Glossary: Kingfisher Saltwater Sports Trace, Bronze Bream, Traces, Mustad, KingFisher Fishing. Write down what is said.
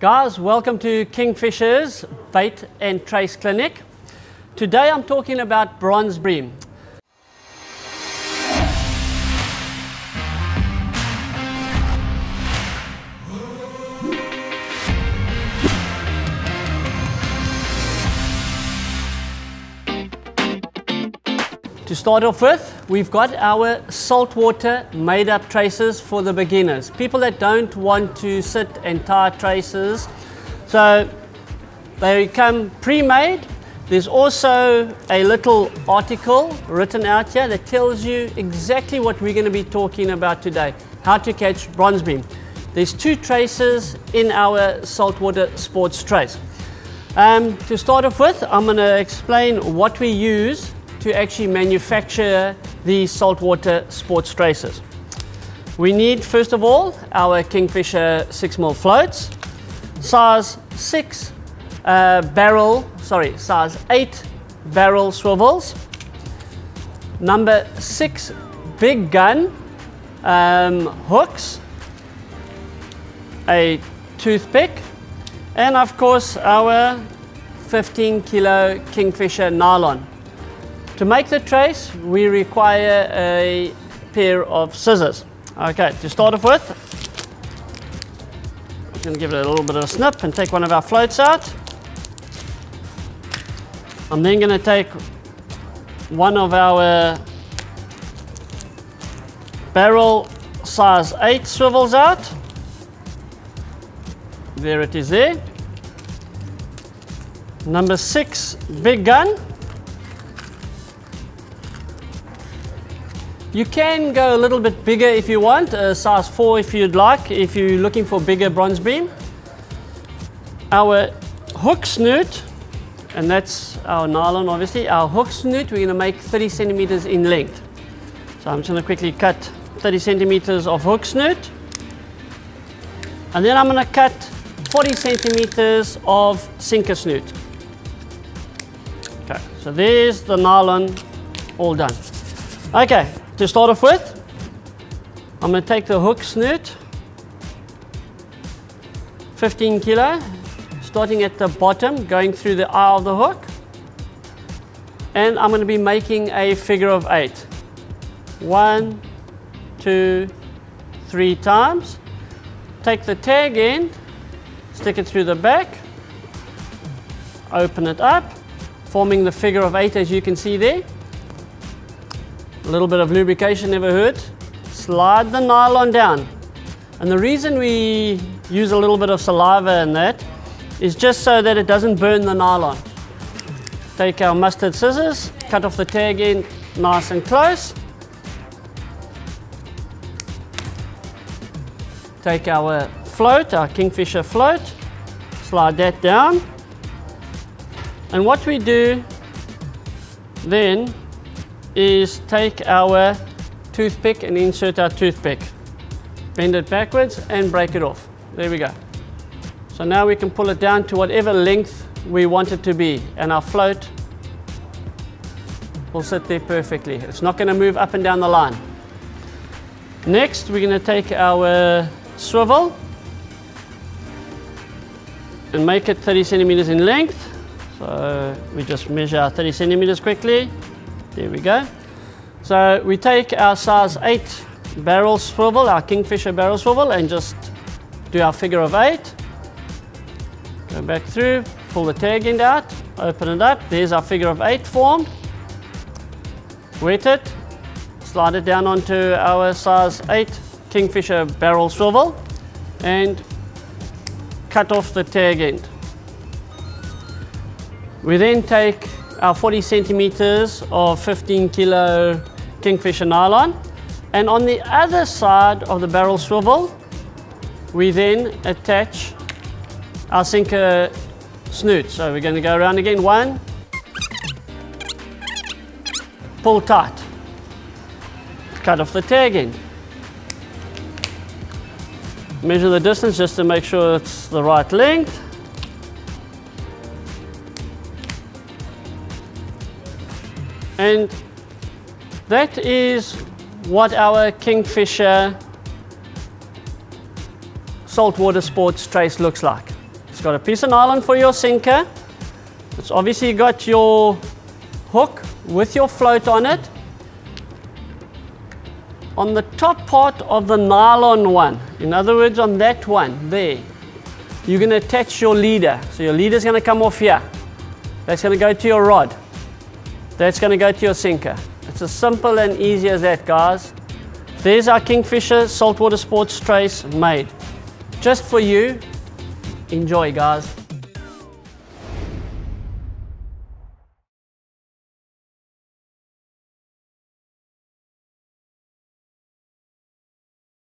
Guys, welcome to Kingfisher's Bait and Trace Clinic. Today I'm talking about bronze bream. To start off with, we've got our saltwater made-up traces for the beginners. People that don't want to sit and tie traces. So they come pre-made. There's also a little article written out here that tells you exactly what we're going to be talking about today. How to catch bronze bream. There's two traces in our saltwater sports trace. To start off with, I'm going to explain what we use to actually manufacture these saltwater sports traces. We need, first of all, our Kingfisher 6mm floats, size 8 barrel swivels, number 6 big gun hooks, a toothpick, and of course our 15-kilo Kingfisher nylon. To make the trace, we require a pair of scissors. Okay, to start off with, I'm going to give it a little bit of a snip and take one of our floats out. I'm then going to take one of our barrel size 8 swivels out. There it is there. Number 6 big gun. You can go a little bit bigger if you want, size 4 if you'd like, if you're looking for bigger bronze bream. Our hook snoot, and that's our nylon obviously, our hook snoot we're going to make 30 centimeters in length. So I'm just going to quickly cut 30 centimeters of hook snoot. And then I'm going to cut 40 centimeters of sinker snoot. Okay, so there's the nylon all done. Okay. To start off with, I'm going to take the hook snoot, 15 kilo, starting at the bottom, going through the eye of the hook, and I'm going to be making a figure of 8. 1, 2, 3 times. Take the tag end, stick it through the back, open it up, forming the figure of 8 as you can see there. A little bit of lubrication never hurt. Slide the nylon down. And the reason we use a little bit of saliva in that is just so that it doesn't burn the nylon. Take our Mustad scissors, cut off the tag end nice and close. Take our float, our Kingfisher float, slide that down. And what we do then is take our toothpick and insert our toothpick. Bend it backwards and break it off. There we go. So now we can pull it down to whatever length we want it to be, and our float will sit there perfectly. It's not going to move up and down the line. Next, we're going to take our swivel and make it 30 centimeters in length. So we just measure our 30 centimeters quickly. There we go. So we take our size 8 barrel swivel, our Kingfisher barrel swivel, and just do our figure of 8. Go back through, pull the tag end out, open it up. There's our figure of 8 formed. Wet it, slide it down onto our size 8 Kingfisher barrel swivel and cut off the tag end. We then take our 40 centimeters of 15-kilo Kingfisher nylon, and on the other side of the barrel swivel we then attach our sinker snoot. So we're going to go around again, 1, pull tight, cut off the tag end, measure the distance just to make sure it's the right length. And that is what our Kingfisher saltwater sports trace looks like. It's got a piece of nylon for your sinker. It's obviously got your hook with your float on it. On the top part of the nylon one, in other words on that one there, you're going to attach your leader. So your leader's going to come off here. That's going to go to your rod. That's going to go to your sinker. It's as simple and easy as that, guys. There's our Kingfisher Saltwater Sports Trace made. Just for you. Enjoy, guys.